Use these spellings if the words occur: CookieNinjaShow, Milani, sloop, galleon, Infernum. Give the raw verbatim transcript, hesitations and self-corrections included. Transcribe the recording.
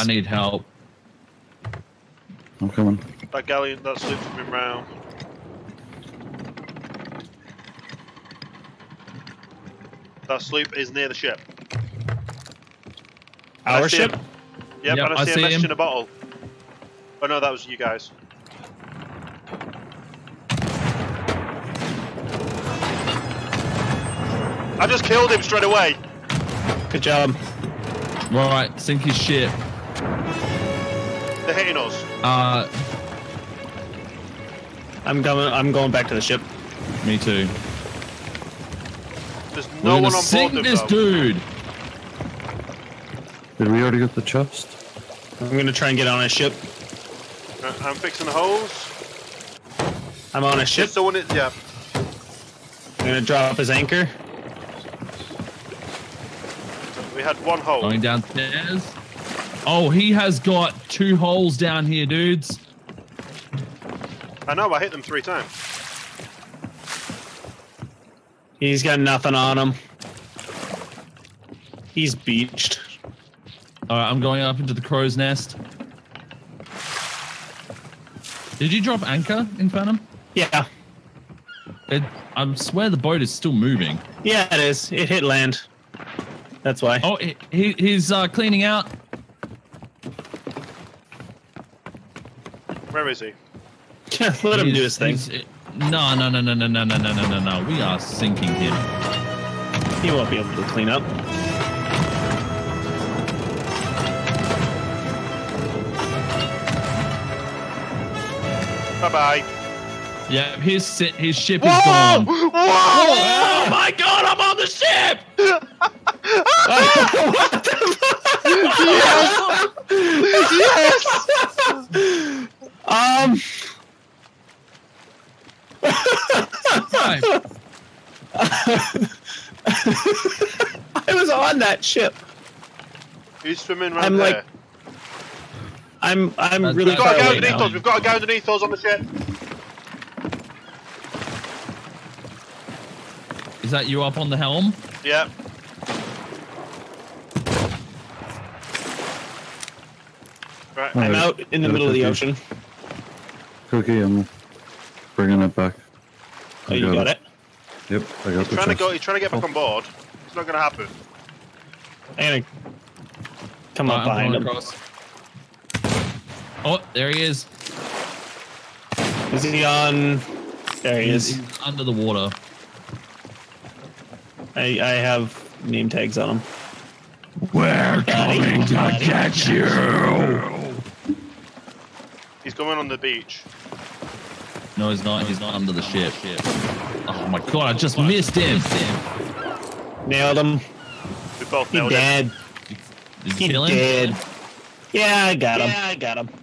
I need help. I'm coming. That galleon, that's looping me round. That sloop is near the ship. Our ship? Him. Yep, yep, and I, I see, see a message him. in a bottle. Oh no, that was you guys. I just killed him straight away. Good job. Right, sink his ship. They're hitting us. Uh, I'm going. I'm going back to the ship. Me too. There's no We're one on board. Sink them, this though. dude. Did we already get the chest? I'm gonna try and get on a ship. Uh, I'm fixing the holes. I'm on a ship. Someone is, yeah. I'm gonna drop his anchor. We had one hole. Going downstairs. Oh, he has got two holes down here, dudes. I know, I hit them three times. He's got nothing on him. He's beached. Alright, I'm going up into the crow's nest. Did you drop anchor, Infernum? Yeah. It, I swear the boat is still moving. Yeah, it is. It hit land. That's why. Oh, he, he's uh, cleaning out. Where is he? Let he's, him do his thing. No, no, no, no, no, no, no, no, no, no, no. We are sinking him. He won't be able to clean up. Bye-bye. Yeah, his, his ship Whoa! is gone. Whoa! Oh, my God, I'm on the ship! What the fuck? Yes! Yes! Um. I was on that ship. Who's swimming right I'm there? Like, I'm I'm That's really. We've got a guy underneath now. us. We've got a guy underneath us on the ship. Is that you up on the helm? Yeah. Right. I'm out in the no, middle cookie. of the ocean. Cookie, I'm bringing it back. I oh, you got, got it. it? Yep, I got he's the trying to go. He's trying to get back oh. on board. It's not going to happen. I'm gonna come up behind him. Across. Oh, there he is. Is he on? There he, he is. He's under the water. I, I have name tags on him. We're coming to catch you. He's going on the beach. No, he's not. He's not under the ship. Oh my God! I just missed him. Nailed him. We both nailed him. He's dead. He's dead. Yeah, I got him. Yeah, I got him.